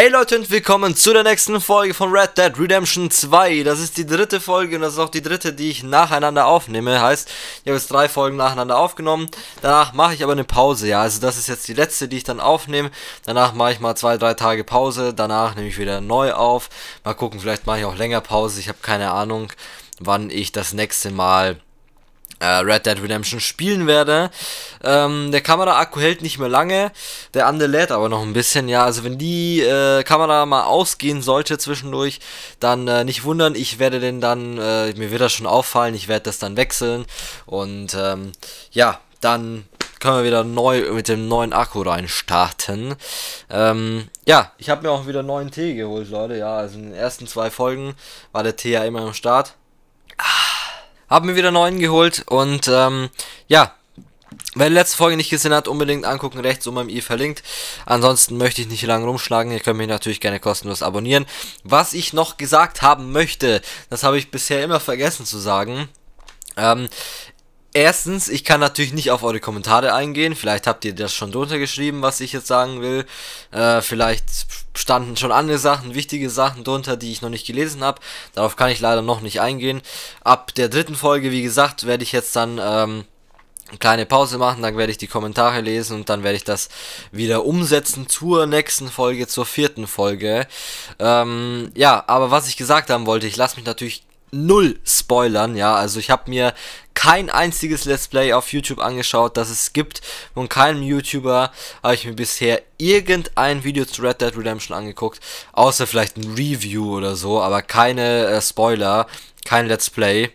Hey Leute und willkommen zu der nächsten Folge von Red Dead Redemption 2. Das ist die dritte Folge und das ist auch die dritte, die ich nacheinander aufnehme. Heißt, ich habe jetzt 3 Folgen nacheinander aufgenommen. Danach mache ich aber eine Pause, ja. Also das ist jetzt die letzte, die ich dann aufnehme. Danach mache ich mal 2-3 Tage Pause. Danach nehme ich wieder neu auf. Mal gucken, vielleicht mache ich auch länger Pause. Ich habe keine Ahnung, wann ich das nächste Mal Red Dead Redemption spielen werde. Der Kamera-Akku hält nicht mehr lange, der andere lädt aber noch ein bisschen, ja, also wenn die Kamera mal ausgehen sollte zwischendurch, dann nicht wundern, ich werde den dann, mir wird das schon auffallen, ich werde das dann wechseln und ja, dann können wir wieder neu mit dem neuen Akku reinstarten. Ja, ich habe mir auch wieder neuen Tee geholt, Leute, ja, also in den ersten 2 Folgen war der Tee ja immer am Start. Hab mir wieder neuen geholt und ja, wer die letzte Folge nicht gesehen hat, unbedingt angucken, rechts oben im i verlinkt. Ansonsten möchte ich nicht lange rumschlagen, ihr könnt mich natürlich gerne kostenlos abonnieren. Was ich noch gesagt haben möchte, das habe ich bisher immer vergessen zu sagen. Erstens, ich kann natürlich nicht auf eure Kommentare eingehen, vielleicht habt ihr das schon drunter geschrieben, was ich jetzt sagen will, vielleicht standen schon andere Sachen, wichtige Sachen drunter, die ich noch nicht gelesen habe, darauf kann ich leider noch nicht eingehen. Ab der dritten Folge, wie gesagt, werde ich jetzt dann eine kleine Pause machen, dann werde ich die Kommentare lesen und dann werde ich das wieder umsetzen zur nächsten Folge, zur 4. Folge. Ja, aber was ich gesagt haben wollte, ich lasse mich natürlich null spoilern, ja, also ich habe mir kein einziges Let's Play auf YouTube angeschaut, das es gibt. Von keinem YouTuber habe ich mir bisher irgendein Video zu Red Dead Redemption angeguckt, außer vielleicht ein Review oder so, aber keine Spoiler, kein Let's Play.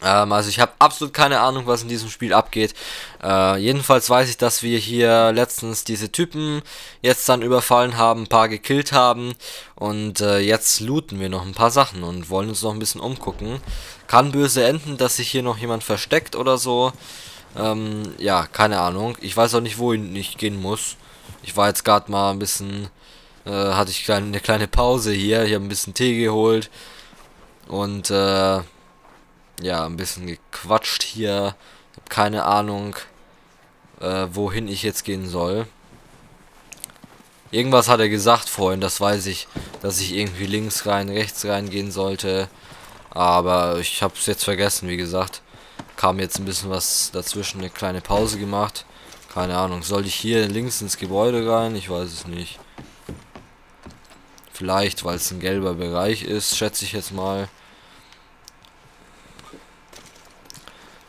Also ich habe absolut keine Ahnung, was in diesem Spiel abgeht. Jedenfalls weiß ich, dass wir hier letztens diese Typen jetzt dann überfallen haben, ein paar gekillt haben und jetzt looten wir noch ein paar Sachen und wollen uns noch ein bisschen umgucken. Kann böse enden, dass sich hier noch jemand versteckt oder so. Ja, keine Ahnung. Ich weiß auch nicht, wohin ich gehen muss. Ich war jetzt gerade mal ein bisschen, hatte ich eine kleine Pause hier. Ich habe ein bisschen Tee geholt und ja, ein bisschen gequatscht hier. Ich habe keine Ahnung, wohin ich jetzt gehen soll. Irgendwas hat er gesagt vorhin, das weiß ich, dass ich irgendwie links rein, rechts rein gehen sollte. Aber ich habe es jetzt vergessen, wie gesagt. Kam jetzt ein bisschen was dazwischen, eine kleine Pause gemacht. Keine Ahnung, soll ich hier links ins Gebäude rein? Ich weiß es nicht. Vielleicht, weil es ein gelber Bereich ist, schätze ich jetzt mal.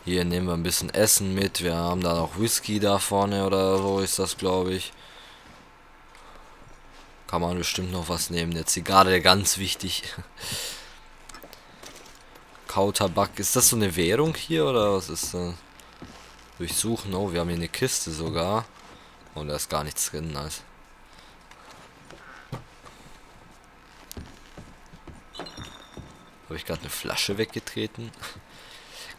Hier nehmen wir ein bisschen Essen mit. Wir haben da noch Whisky da vorne oder so ist das, glaube ich. Kann man bestimmt noch was nehmen. Der Zigarre, ganz wichtig. Kautabak. Ist das so eine Währung hier oder was ist das? Durchsuchen. Oh, wir haben hier eine Kiste sogar. Und da ist gar nichts drin. Nice. Habe ich gerade eine Flasche weggetreten?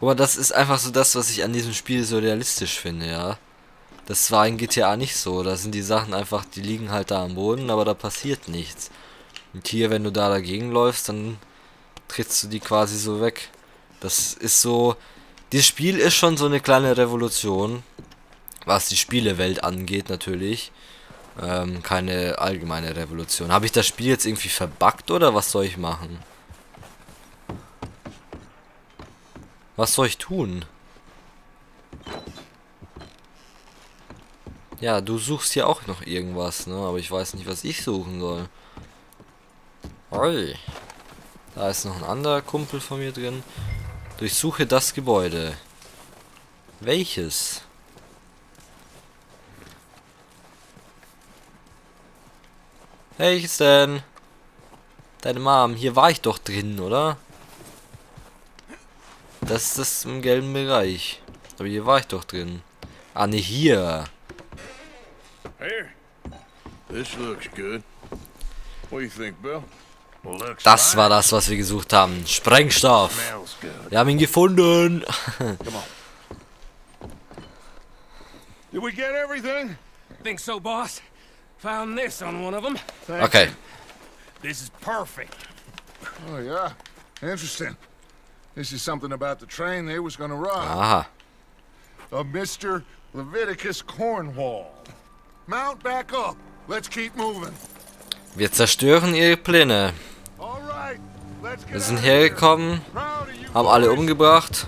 Aber das ist einfach so das, was ich an diesem Spiel so realistisch finde, ja. Das war in GTA nicht so. Da sind die Sachen einfach, die liegen halt da am Boden, aber da passiert nichts. Und hier, wenn du da dagegen läufst, dann trittst du die quasi so weg. Das ist so... Dieses Spiel ist schon so eine kleine Revolution, was die Spielewelt angeht natürlich. Keine allgemeine Revolution. Habe ich das Spiel jetzt irgendwie verbuggt oder was soll ich machen? Was soll ich tun? Ja, du suchst hier auch noch irgendwas, ne? Aber ich weiß nicht, was ich suchen soll. Oi. Da ist noch ein anderer Kumpel von mir drin. Durchsuche das Gebäude. Welches? Welches denn? Deine Mom. Hier war ich doch drin, oder? Das ist das im gelben Bereich. Aber hier war ich doch drin. Ah, ne, hier. Das war das, was wir gesucht haben. Sprengstoff. Wir haben ihn gefunden. Okay. Oh ja, interessant. This is something about the train they was gonna rob. Ah. Of Mr. Leviticus Cornwall. Mount back up. Let's keep moving. Wir zerstören ihre Pläne. Wir sind hergekommen, haben alle umgebracht,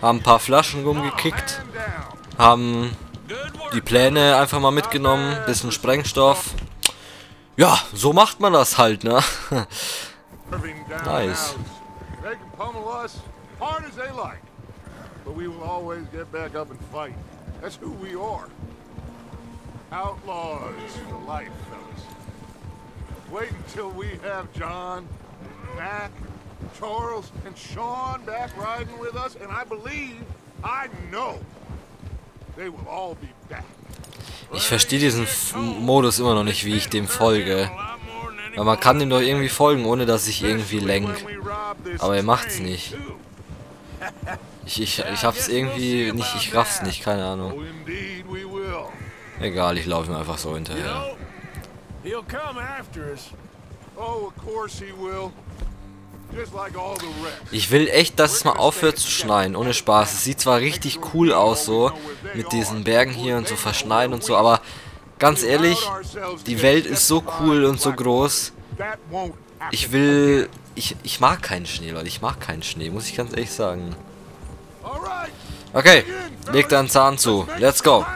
haben ein paar Flaschen rumgekickt, haben die Pläne einfach mal mitgenommen, bisschen Sprengstoff. Ja, so macht man das halt, ne? Nice. Outlaws for life, fellas. Wait until we have John, Matt, Charles, and Sean back riding with us, and I believe, I know, they will all be back. Ich verstehe diesen Modus immer noch nicht, wie ich dem folge. Weil man kann dem doch irgendwie folgen, ohne dass ich irgendwie lenk. Aber er macht's nicht. Ich hab's irgendwie nicht, ich raff's nicht, keine Ahnung. Egal, ich laufe ihm einfach so hinterher. Ich will echt, dass es mal aufhört zu schneien, ohne Spaß. Es sieht zwar richtig cool aus so, mit diesen Bergen hier und so verschneien und so, aber ganz ehrlich, die Welt ist so cool und so groß. Ich mag keinen Schnee, Leute. Ich mag keinen Schnee, muss ich ganz ehrlich sagen. Okay, leg deinen Zahn zu. Let's go.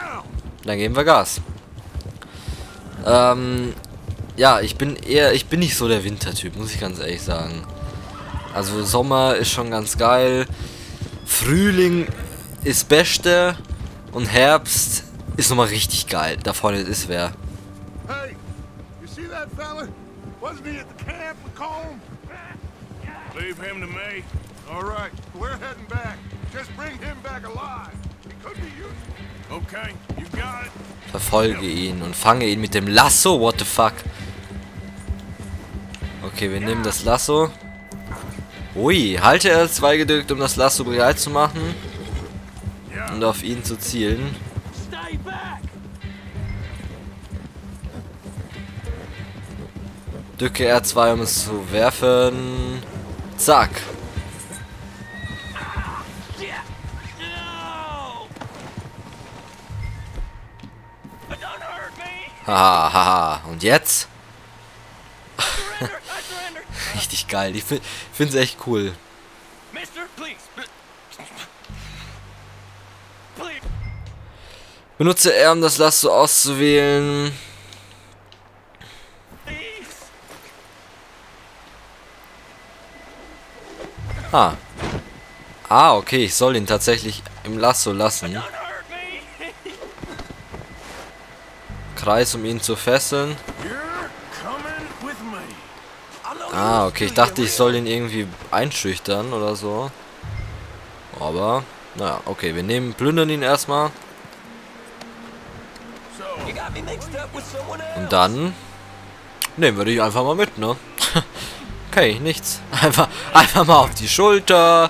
Dann geben wir Gas. Ja, ich bin nicht so der Wintertyp, muss ich ganz ehrlich sagen. Also Sommer ist schon ganz geil. Frühling ist Beste. Und Herbst ist nochmal richtig geil. Da vorne ist wer. Hey, you see that fella? Wasn't he at the camp with Colm? Leave him to me. All right, we're heading back. Just bring him back alive. He could be useful. Okay, you got it. Verfolge ihn und fange ihn mit dem Lasso. What the fuck? Okay, wir nehmen das Lasso. Ui, halte R2 gedrückt, um das Lasso bereit zu machen. Und auf ihn zu zielen. Drücke R2, um es zu werfen. Zack. Hahaha, ha, ha. Und jetzt? Richtig geil, ich find's echt cool. Benutze R, um das Lasso auszuwählen. Ah. Ah, okay, ich soll ihn tatsächlich im Lasso lassen. Kreis, um ihn zu fesseln. Ah, okay. Ich dachte, ich soll ihn irgendwie einschüchtern oder so. Aber, naja, okay. Wir nehmen, plündern ihn erstmal. Und dann nehmen wir dich einfach mal mit, ne? Okay, nichts. Einfach mal auf die Schulter.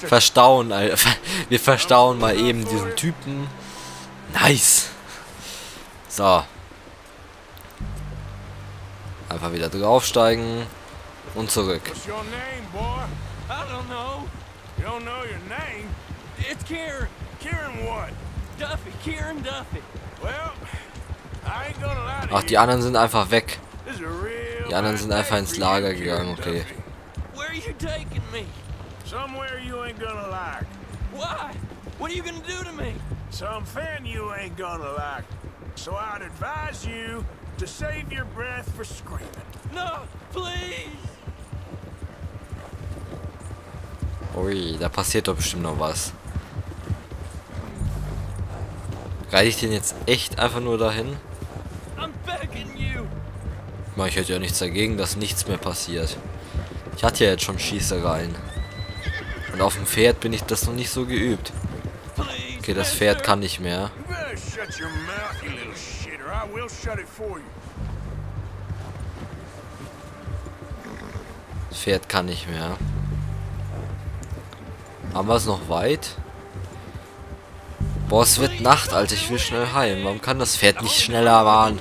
Verstauen, Alter. Wir verstauen mal eben diesen Typen. Nice. So. Einfach wieder draufsteigen. Und zurück. Ach, die anderen sind einfach weg. Die anderen sind einfach ins Lager gegangen, okay. Somewhere you ain't gonna like. Why? What are you gonna do to me? Something you ain't gonna like. So I'd advise you to save your breath for screaming. No, please. Ui, da passiert doch bestimmt noch was. Reite ich den jetzt echt einfach nur dahin? Ich hätte ja nichts dagegen, dass nichts mehr passiert. Ich hatte ja jetzt schon Schießereien. Und auf dem Pferd bin ich das noch nicht so geübt. Okay, das Pferd kann nicht mehr. Das Pferd kann nicht mehr. Haben wir es noch weit? Boah, es wird Nacht, Alter. Ich will schnell heim. Warum kann das Pferd nicht schneller fahren?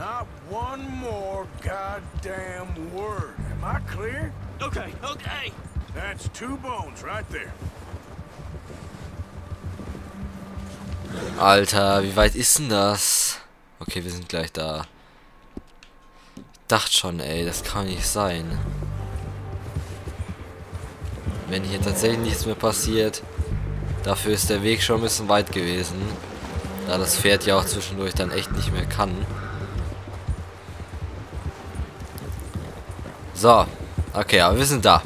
Not one more goddamn word. Am I clear? Okay, okay. That's 2 bones right there. Alter, wie weit ist denn das? Okay, wir sind gleich da. Ich dachte schon, ey, das kann nicht sein. Wenn hier tatsächlich nichts mehr passiert, dafür ist der Weg schon ein bisschen weit gewesen. Da das Pferd ja auch zwischendurch dann echt nicht mehr kann. So, okay, aber wir sind da.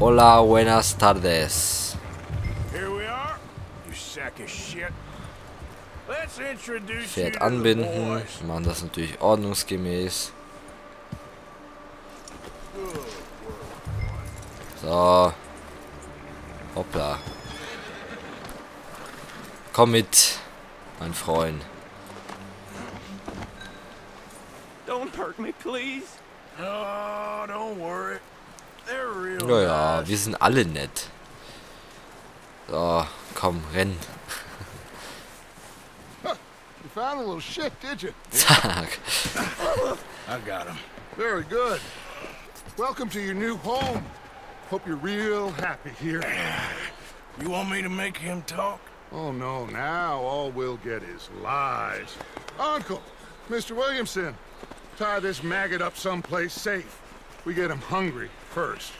Hola, buenas tardes. Pferd anbinden. Wir machen das natürlich ordnungsgemäß. So. Hoppla. Komm mit, mein Freund. Naja, wir sind alle nett. So, komm, renn. Zack. Welcome to your new home. Hope you're real happy here. You want me to make him talk? Oh no, now all we'll get is lies. Uncle, Mr. Williamson, tie this maggot up someplace safe. We get him hungry first.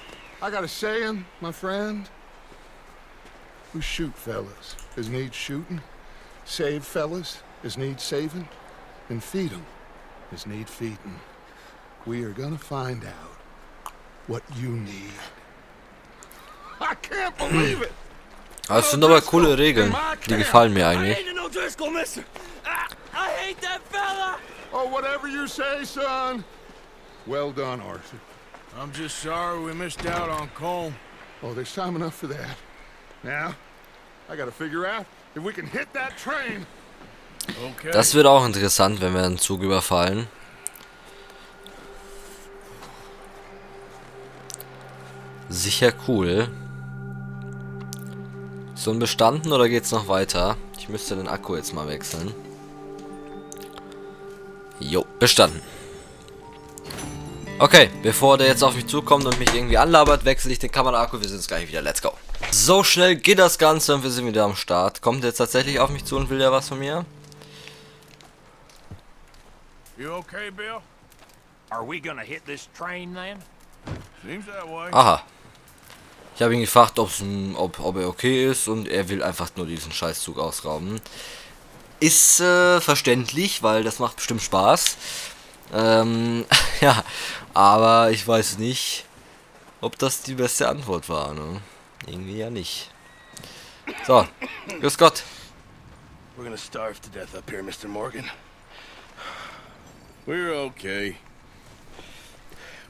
I got a saying, my friend. We shoot fellas as needs shooting, save fellas as needs saving, and feed them as need feeding. We are gonna find out what you need. I can't believe it. Das sind aber coole Regeln, die gefallen mir eigentlich. Oh, whatever you say, son. Well done, Arthur. I'm just sorry we missed out on Colm. Oh, there's time enough for that. Now, I gotta figure out if we can hit that train. Okay. Das wird auch interessant, wenn wir einen Zug überfallen. Sicher cool. So ein bestanden oder geht's noch weiter? Ich müsste den Akku jetzt mal wechseln. Jo, bestanden. Okay, bevor der jetzt auf mich zukommt und mich irgendwie anlabert, wechsle ich den Kamera-Akku. Wir sind jetzt gleich wieder. Let's go. So schnell geht das Ganze und wir sind wieder am Start. Kommt jetzt tatsächlich auf mich zu und will der was von mir? You okay, Bill? Are we gonna hit this train then? Aha. Ich habe ihn gefragt, ob er okay ist und er will einfach nur diesen Scheißzug ausrauben. Ist verständlich, weil das macht bestimmt Spaß. Ja, aber ich weiß nicht, ob das die beste Antwort war, ne? Irgendwie ja nicht. So, grüß Gott. We're gonna starve to death up here, Mr. Morgan. We're okay.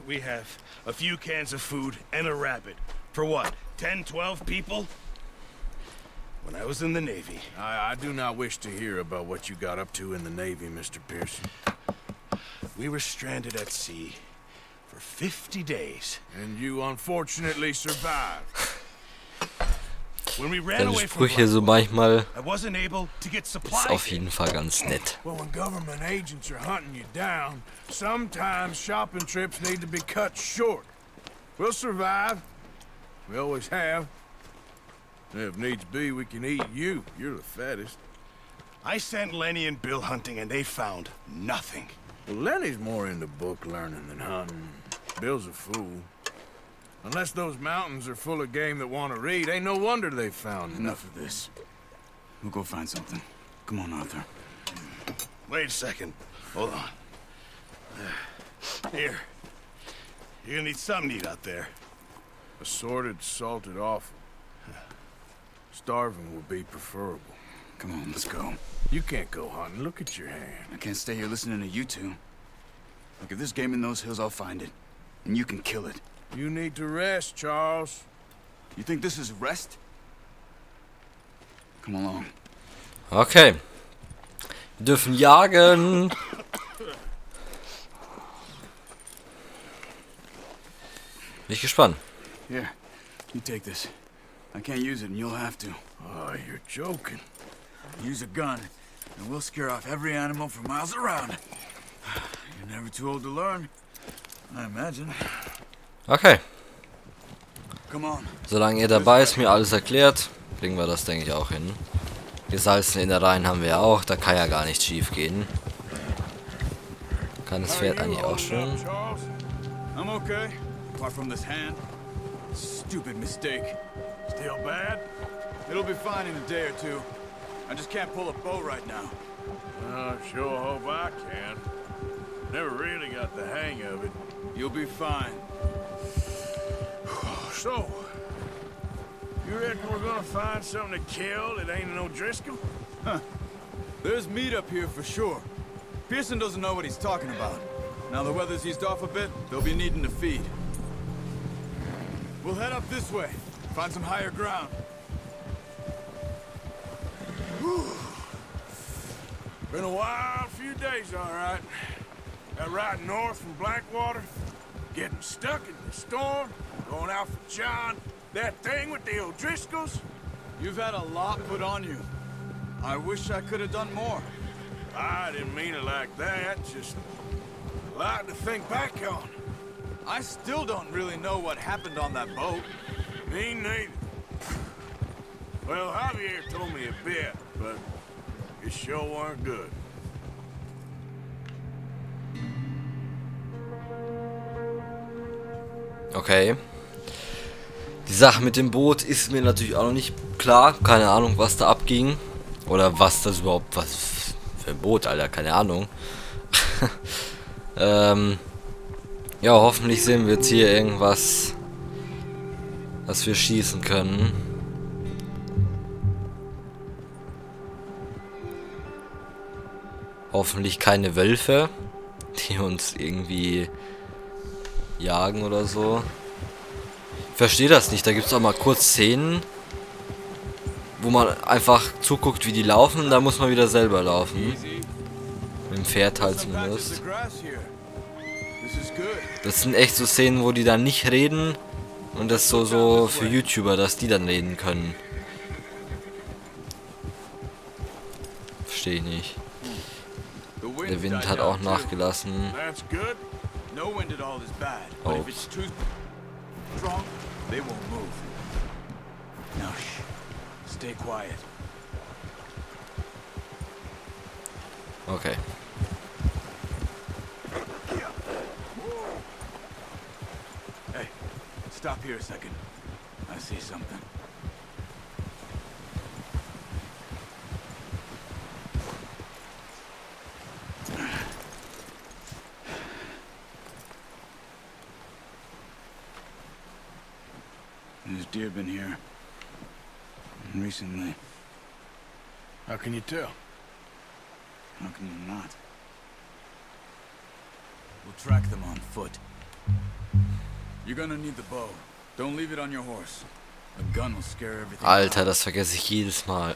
We have a few cans of food and a rabbit. For what? 10, 12 people? When I was in the Navy. I do not wish to hear about what you got up to in the Navy, Mr. Pearson. We were stranded at sea for 50 days. And you unfortunately survived. When we ran away from Blackwater, I wasn't able to get supplies. Ist auf jeden Fall ganz nett. Well, when government agents are hunting you down, sometimes shopping trips need to be cut short. We'll survive. We always have. If needs be, we can eat you. You're the fattest. I sent Lenny and Bill hunting, and they found nothing. Well, Lenny's more into book learning than hunting. Bill's a fool. Unless those mountains are full of game that want to read, ain't no wonder they found enough of this. We'll go find something. Come on, Arthur. Wait a second. Hold on. Here. You're gonna need something to eat out there. Assorted, salted, awful. Starving will be preferable. Come on, let's go. You can't go hunting. Look at your hand. I can't stay here listening to you two. Look, if there's game in those hills, I'll find it. And you can kill it. You need to rest, Charles. You think this is rest? Come along. Okay. Wir dürfen jagen. Bin ich gespannt. Here, you take this. I can't use it and you'll have to. Oh, you're joking. Use a gun. and we'll scare off every animal for miles around. You're never too old to learn, I imagine. Okay. Solange ihr dabei ist, mir alles erklärt, kriegen wir das, denke ich, auch hin. Gesalzene Innereien haben wir ja auch, da kann ja gar nicht schief gehen. Kann das Pferd eigentlich auch schon. I'm okay, apart from this hand. Stupid mistake. Still bad? It'll be fine in a day or two. I just can't pull a bow right now. I sure hope I can. Never really got the hang of it. You'll be fine. So, you reckon we're gonna find something to kill that ain't an O'Driscoll? Huh. There's meat up here for sure. Pearson doesn't know what he's talking about. Now the weather's eased off a bit, they'll be needing to feed. We'll head up this way, find some higher ground. Whew. Been a wild few days, all right. That ride north from Blackwater, getting stuck in the storm, going out for John, that thing with the O'Driscolls. You've had a lot put on you. I wish I could have done more. I didn't mean it like that, just... a lot to think back on. I still don't really know what happened on that boat. Me neither. Well, Javier told me a bit, but it sure weren't good. Okay. Die Sache mit dem Boot ist mir natürlich auch noch nicht klar. Keine Ahnung, was da abging. Oder was das überhaupt... was für ein Boot, Alter. Keine Ahnung. Ja, hoffentlich sehen wir jetzt hier irgendwas, was wir schießen können. Hoffentlich keine Wölfe, die uns irgendwie jagen oder so. Ich verstehe das nicht, da gibt es auch mal kurz Szenen, wo man einfach zuguckt, wie die laufen, und dann muss man wieder selber laufen. Im Pferd halt zumindest. Das sind echt so Szenen, wo die dann nicht reden, und das so für YouTuber, dass die dann reden können. Verstehe ich nicht. Der Wind hat auch nachgelassen. Oh. Okay. Hey, stop here a second. I see something. There's deer been here recently. How can you tell? How can you not? We'll track them on foot. You're gonna need the bow. Don't leave it on your horse. A gun will scare everything. Alter, das vergesse ich jedes Mal.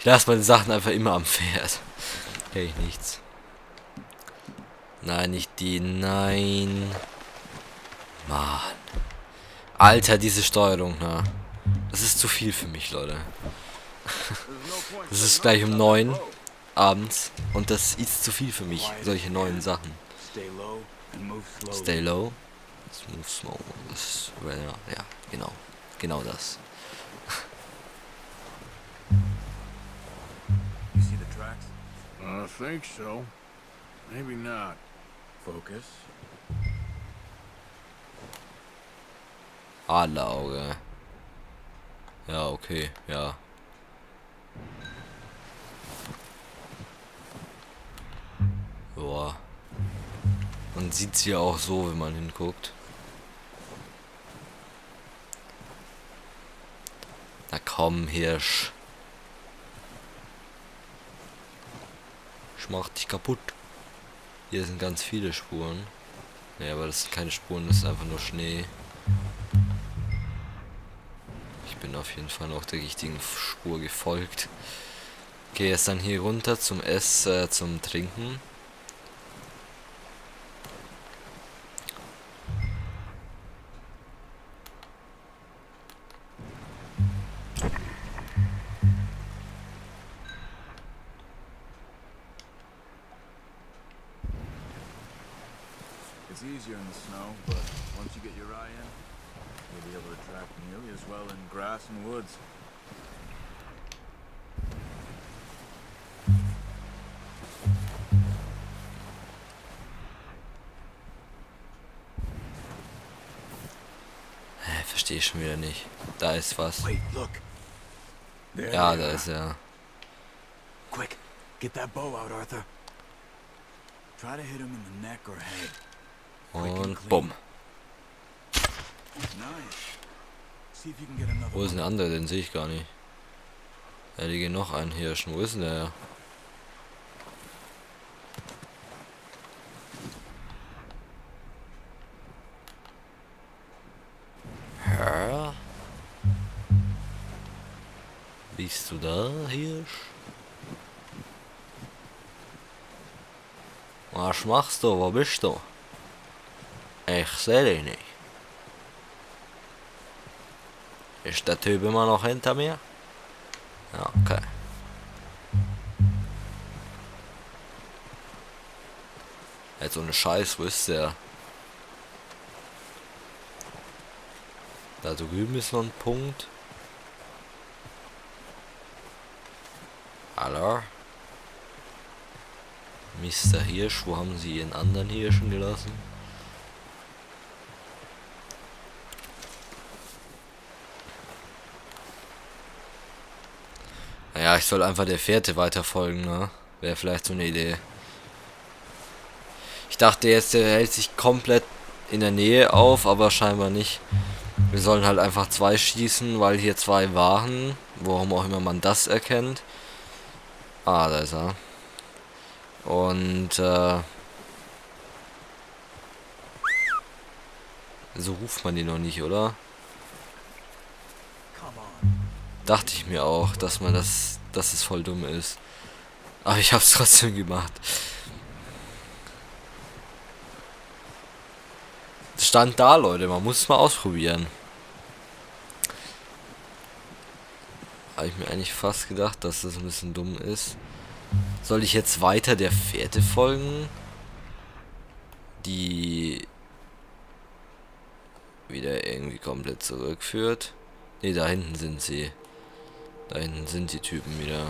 Ich lasse meine Sachen einfach immer am Pferd. Hey, nichts. Nein, nicht die. Nein. Mann. Alter, diese Steuerung, na. Das ist zu viel für mich, Leute. Das ist gleich um 9 abends und das ist zu viel für mich, solche neuen Sachen. Stay low, move slow. Das, ja, genau. Genau das. You see the tracks? I think so. Maybe not. Focus. Adlerauge. Ja, okay, ja. Boah. Man sieht sie ja auch so, wenn man hinguckt. Na komm, Hirsch. Ich mach dich kaputt. Hier sind ganz viele Spuren. Naja, aber das sind keine Spuren, das ist einfach nur Schnee. Ich bin auf jeden Fall noch der richtigen Spur gefolgt. Okay, jetzt dann hier runter zum zum Trinken. It's easier in the snow, but once you get your eye in, you'll be able to track nearly as well in grass and woods. Verstehe ich schon wieder nicht. Da ist was. Ja, da ist er. Quick, get that bow out, Arthur. Try to hit him in the neck or head. Und bumm. Wo ist ein anderer? Den sehe ich gar nicht. Ja, die gehen noch einen Hirschen. Wo ist denn der? Ja. Bist du da, Hirsch? Was machst du? Wo bist du? Ich sehe dich nicht. Ist der Typ immer noch hinter mir? Ja, okay. Jetzt so eine Scheiß, wo ist der? Da drüben ist noch ein Punkt. Hallo? Mr. Hirsch, wo haben sie ihren anderen Hirschen gelassen? Naja, ich soll einfach der Fährte weiterfolgen, ne? Wäre vielleicht so eine Idee. Ich dachte jetzt, der hält sich komplett in der Nähe auf, aber scheinbar nicht. Wir sollen halt einfach zwei schießen, weil hier zwei waren. Warum auch immer man das erkennt. Ah, da ist er. Und so ruft man die noch nicht, oder? Dachte ich mir auch, dass man das, dass es voll dumm ist. Aber ich hab's trotzdem gemacht. Stand da, Leute, man muss es mal ausprobieren. Habe ich mir eigentlich fast gedacht, dass das ein bisschen dumm ist. Soll ich jetzt weiter der Fährte folgen? Die wieder irgendwie komplett zurückführt. Ne, da hinten sind sie. Da hinten sind die Typen wieder.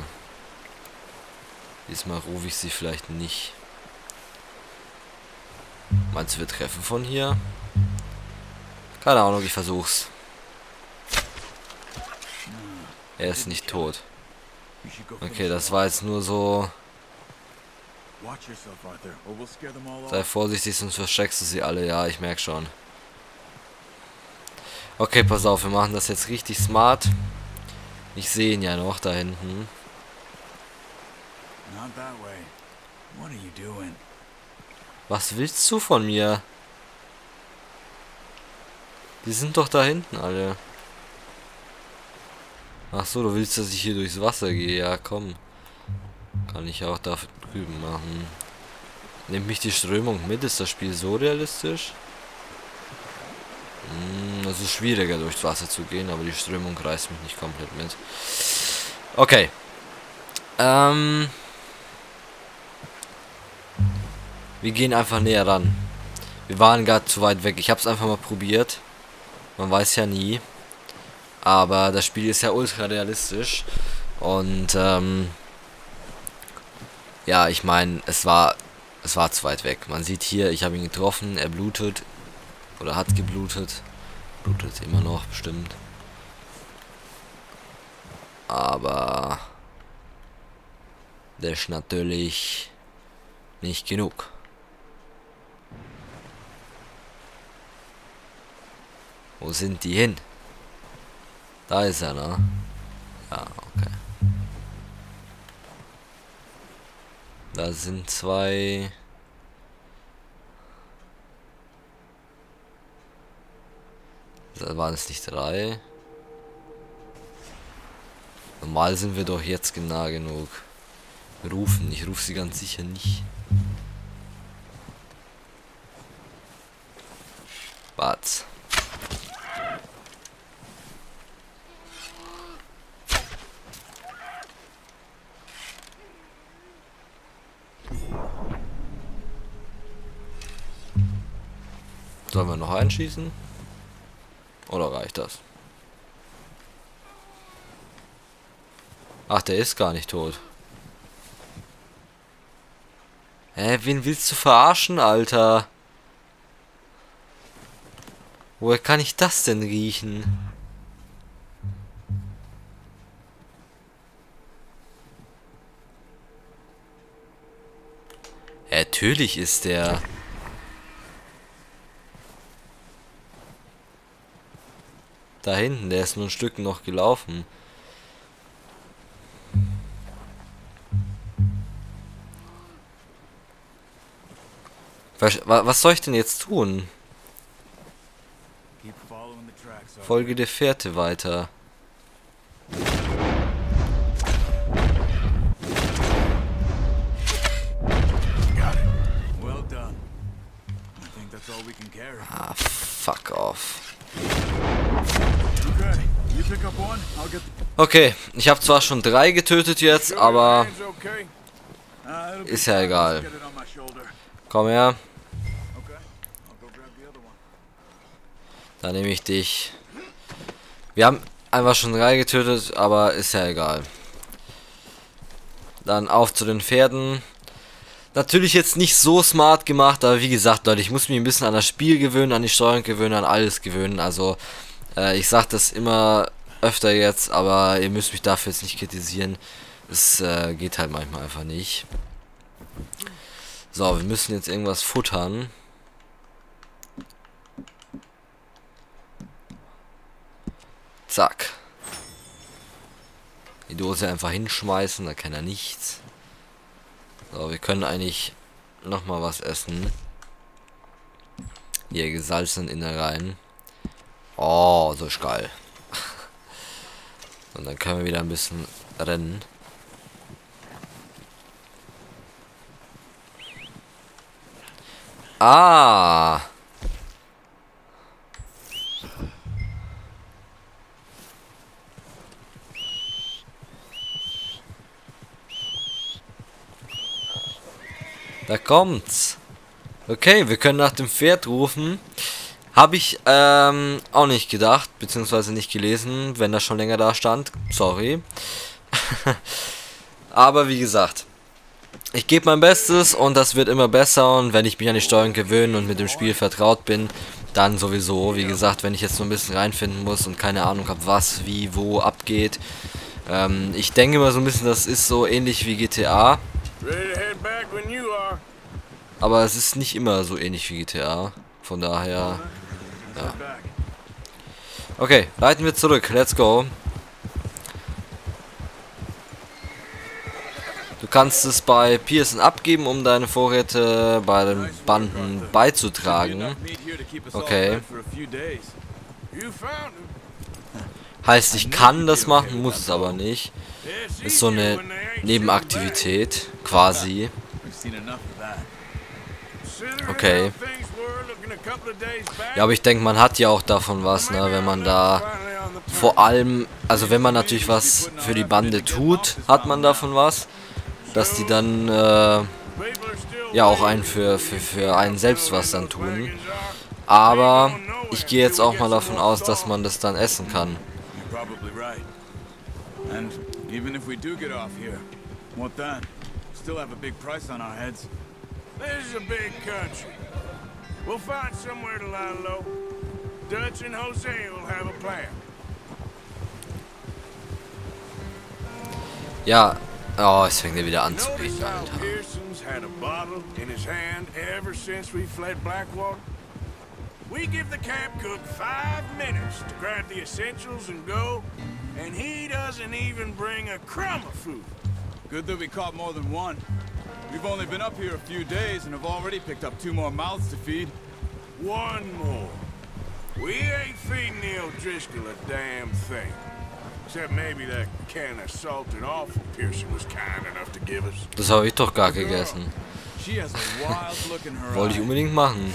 Diesmal rufe ich sie vielleicht nicht. Meinst du, wir treffen von hier? Keine Ahnung, ich versuch's. Er ist nicht tot. Okay, das war jetzt nur so... Sei vorsichtig, sonst versteckst du sie alle. Ja, ich merke schon. Okay, pass auf, wir machen das jetzt richtig smart. Ich sehe ihn ja noch da hinten. Was willst du von mir? Die sind doch da hinten alle. Ach so, du willst, dass ich hier durchs Wasser gehe? Ja, komm. Kann ich auch da drüben machen. Nimmt mich die Strömung mit? Ist das Spiel so realistisch? Es ist schwieriger durchs Wasser zu gehen, aber die Strömung reißt mich nicht komplett mit. Okay. Wir gehen einfach näher ran. Wir waren gerade zu weit weg. Ich habe es einfach mal probiert. Man weiß ja nie. Aber das Spiel ist ja ultra realistisch. Und ja, ich meine, es war zu weit weg. Man sieht hier, ich habe ihn getroffen. Er blutet. Oder hat geblutet. Blutet immer noch, bestimmt. Aber das ist natürlich nicht genug. Wo sind die hin? Da ist er, ne? Ja, okay. Da sind zwei... Da waren es nicht drei. Normal sind wir doch jetzt genau genug. Rufen, ich rufe sie ganz sicher nicht. Warte. Sollen wir noch einschießen? Oder reicht das? Ach, der ist gar nicht tot. Hä, wen willst du verarschen, Alter? Woher kann ich das denn riechen? Ja, natürlich ist der... Da hinten, der ist nur ein Stück noch gelaufen. Was soll ich denn jetzt tun? Folge der Fährte weiter. Ah, fuck off. Okay, ich habe zwar schon 3 getötet jetzt, aber ist ja egal. Komm her. Dann nehme ich dich. Wir haben einfach schon 3 getötet, aber ist ja egal. Dann auf zu den Pferden. Natürlich jetzt nicht so smart gemacht, aber wie gesagt, Leute, ich muss mich ein bisschen an das Spiel gewöhnen, an die Steuerung gewöhnen, an alles gewöhnen. Also, ich sage das immer öfter jetzt, aber ihr müsst mich dafür jetzt nicht kritisieren. Es geht halt manchmal einfach nicht. So, wir müssen jetzt irgendwas futtern. Zack. Die Dose einfach hinschmeißen, da kann er nichts. So, wir können eigentlich nochmal was essen. Hier, gesalzenen Innereien. Oh, so ist geil. Und dann können wir wieder ein bisschen rennen. Ah! Da kommt's. Okay, wir können nach dem Pferd rufen. Habe ich auch nicht gedacht, beziehungsweise nicht gelesen, wenn das schon länger da stand. Sorry. Aber wie gesagt, ich gebe mein Bestes und das wird immer besser. Und wenn ich mich an die Steuerung gewöhne und mit dem Spiel vertraut bin, dann sowieso. Wie gesagt, wenn ich jetzt so ein bisschen reinfinden muss und keine Ahnung habe, was, wie, wo abgeht. Ich denke mal so ein bisschen, das ist so ähnlich wie GTA. Aber es ist nicht immer so ähnlich wie GTA. Von daher... Ja. Okay, reiten wir zurück. Let's go. Du kannst es bei Pearson abgeben, um deine Vorräte bei den Banden beizutragen. Okay. Heißt, ich kann das machen, muss es aber nicht. Ist so eine Nebenaktivität, quasi. Okay. Ja, aber ich denke, man hat ja auch davon was, ne, wenn man da vor allem, also wenn man natürlich was für die Bande tut, hat man davon was, dass die dann, ja auch einen für einen selbst was dann tun, aber ich gehe jetzt auch mal davon aus, dass man das dann essen kann. This is a big country. We'll find somewhere to lie low. Dutch and Jose will have a plan. Ja, oh, es fängt wieder an zu reden, Alter. Pearson's had a bottle in his hand ever since we fled Blackwater. We give the camp cook 5 minutes to grab the essentials and go, and he doesn't even bring a crumb of food. Good that we caught more than one. We've only been up here a few days and have already picked up 2 more mouths to feed. 1 more. We ain't feeding the O'Driscoll a damn thing. Except maybe that can of salt and offal Pearson was kind enough to give us. Das habe ich doch gar gegessen. Wollte ich unbedingt machen.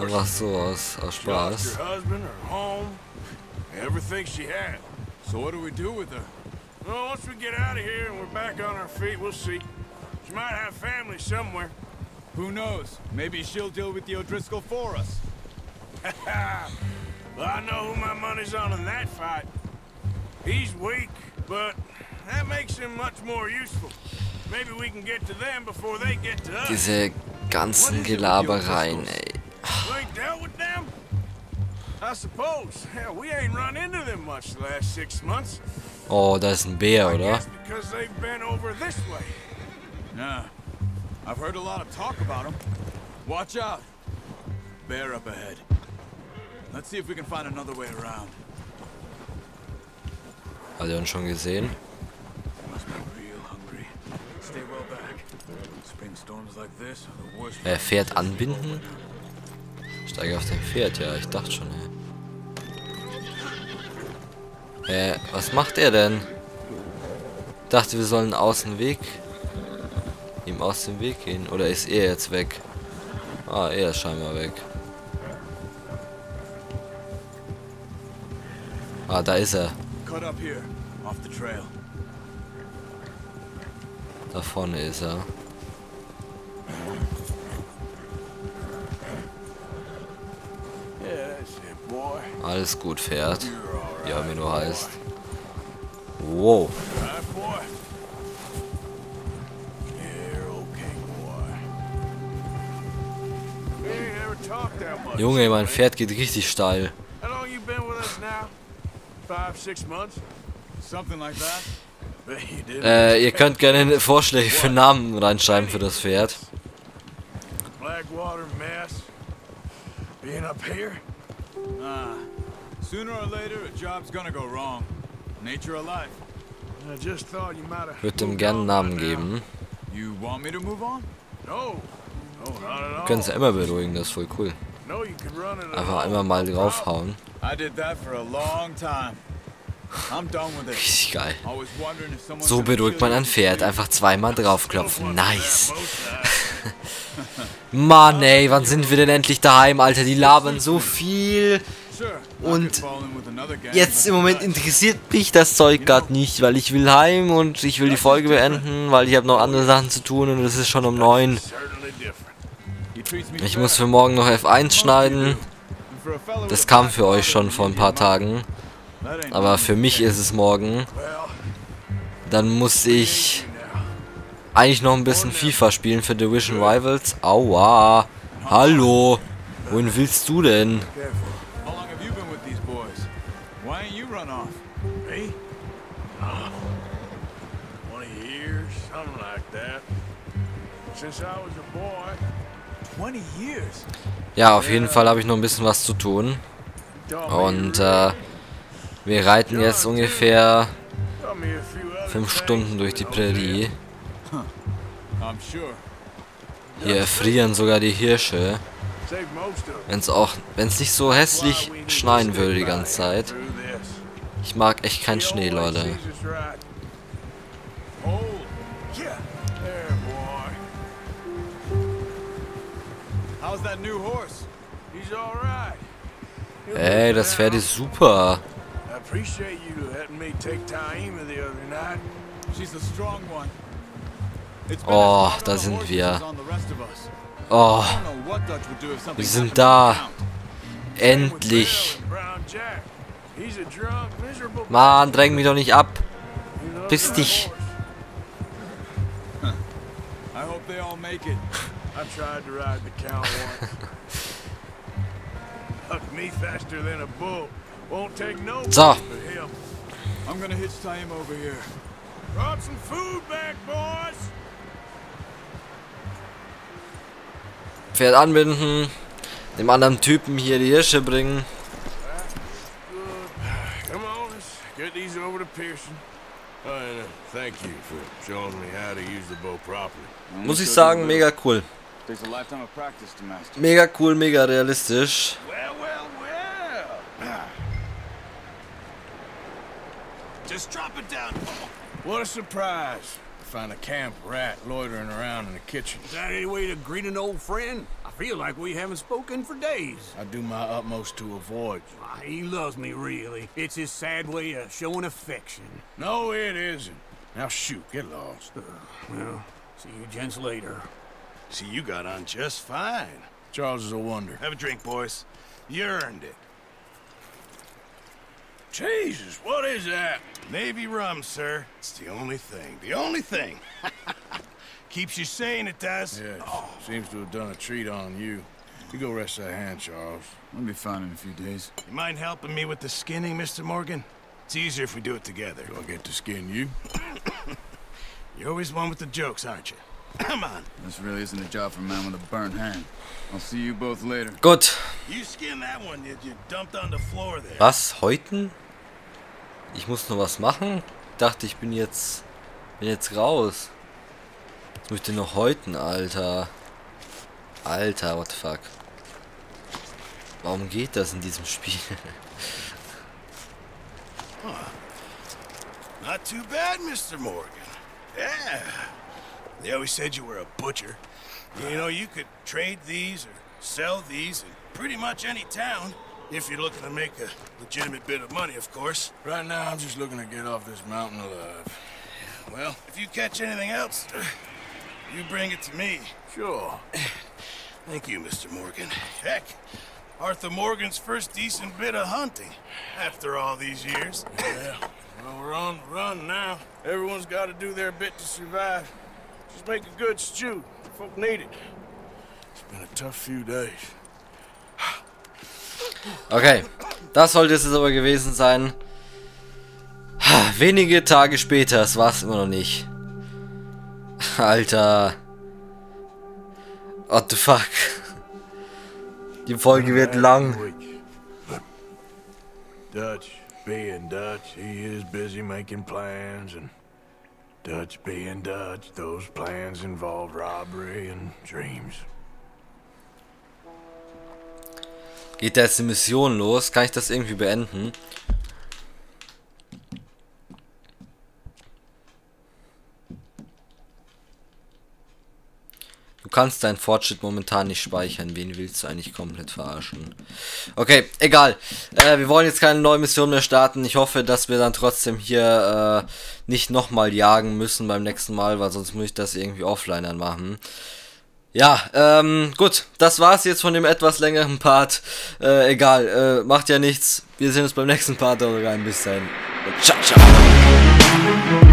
Einfach so aus Spaß. So what do we do with her? Well, once we get out of here and we're back on our feet, we'll see. She might have family somewhere. Who knows? Maybe she'll deal with the O'Driscoll for us. Well, I know who my money's on in that fight. He's weak, but that makes him much more useful. Maybe we can get to them before they get to us. Diese ganzen Gelabereien, ey. We ain't dealt with them? I suppose. Hell, we ain't run into them much the last 6 months. Oh, da ist ein Bär, oder? Because they've been over this way. Nah, I've heard a lot of talk about them. Watch out. Bear up ahead. Let's see if we can find another way around. Hat er uns schon gesehen? Pferd anbinden? Steige auf dem Pferd, ja, ich dachte schon, ey. Was macht er denn? Ich dachte, wir sollen ihm aus dem Weg gehen. Oder ist er jetzt weg? Ah, er ist scheinbar weg. Ah, da ist er. Da vorne ist er. Alles gut, Pferd. Ja, wie du heißt. Wow. Junge, mein Pferd geht richtig steil. Ihr könnt gerne Vorschläge für Namen reinschreiben für das Pferd. Blackwater mess. Being up here? Nah. Sooner or later a job's gonna go wrong. Nature of life. I just thought you might have. Würde ihm gerne einen Namen geben. You want me to move on? No. Können Sie immer beruhigen, das ist voll cool. Einfach einmal mal draufhauen. Richtig geil. So beruhigt man ein Pferd. Einfach zweimal draufklopfen. Nice. Mann, ey, wann sind wir denn endlich daheim, Alter? Die labern so viel. Und jetzt im Moment interessiert mich das Zeug gerade nicht, weil ich will heim und ich will die Folge beenden, weil ich habe noch andere Sachen zu tun und es ist schon um 9. Ich muss für morgen noch F1 schneiden. Das kam für euch schon vor ein paar Tagen. Aber für mich ist es morgen. Dann muss ich eigentlich noch ein bisschen FIFA spielen für Division Rivals. Aua. Hallo. Wohin willst du denn? Ja, auf jeden Fall habe ich noch ein bisschen was zu tun. Und wir reiten jetzt ungefähr 5 Stunden durch die Prärie. Hier erfrieren sogar die Hirsche. Wenn es nicht so hässlich schneien würde die ganze Zeit. Ich mag echt keinen Schnee, Leute. Ey, das Pferd ist super. Oh, da sind wir. Oh, wir sind da. Endlich. Mann, dräng mich doch nicht ab. Piss dich. So. Pferd anbinden, dem anderen Typen hier die Hirsche bringen. Muss ich sagen, mega cool. Mega cool, mega realistisch. Just drop it down. What a surprise. Find a camp rat loitering around in the kitchen. Is that any way to greet an old friend? I feel like we haven't spoken for days. I do my utmost to avoid you. Ah, he loves me, really. It's his sad way of showing affection. No, it isn't. Now shoot, get lost. Well, see you gents later. See, you got on just fine. Charles is a wonder. Have a drink, boys. You earned it. Jesus, what is that? Navy rum, sir. It's the only thing. The only thing. Keeps you sane, it does. Yeah, oh. Seems to have done a treat on you. You go rest that hand, Charles. I'll be fine in a few days. You mind helping me with the skinning, Mr. Morgan? It's easier if we do it together. Do I get to skin you? You're always one with the jokes, aren't you? Come on. This really isn't a job for a man with a burnt hand. I'll see you both later. Gut. You skin that one you dumped on the floor there. Was heute? Ich muss noch was machen. Ich dachte, ich bin jetzt raus. Jetzt muss ich den noch häuten, Alter. Alter, what the fuck. Warum geht das in diesem Spiel? Not too bad, Mr. Morgan. Yeah. They always said you were a butcher. You know, you could trade these or sell these in pretty much any town. If you're looking to make a legitimate bit of money, of course. Right now, I'm just looking to get off this mountain alive. Well, if you catch anything else, you bring it to me. Sure. Thank you, Mr. Morgan. Heck, Arthur Morgan's first decent bit of hunting after all these years. Yeah. Well, we're on the run now. Everyone's got to do their bit to survive. Just make a good stew. Folk need it. It's been a tough few days. Okay, das sollte es aber gewesen sein. Wenige Tage später, es war es immer noch nicht. Alter. What the fuck. Die Folge wird lang. Dutch being Dutch, he is busy making plans and Dutch being Dutch, those plans involve robbery and dreams. Geht da jetzt die Mission los? Kann ich das irgendwie beenden? Du kannst deinen Fortschritt momentan nicht speichern. Wen willst du eigentlich komplett verarschen? Okay, egal. Wir wollen jetzt keine neue Mission mehr starten. Ich hoffe, dass wir dann trotzdem hier nicht nochmal jagen müssen beim nächsten Mal, weil sonst muss ich das irgendwie offline dann machen. Ja, gut, das war's jetzt von dem etwas längeren Part. Egal, macht ja nichts. Wir sehen uns beim nächsten Part. Bis dahin. Ciao, ciao.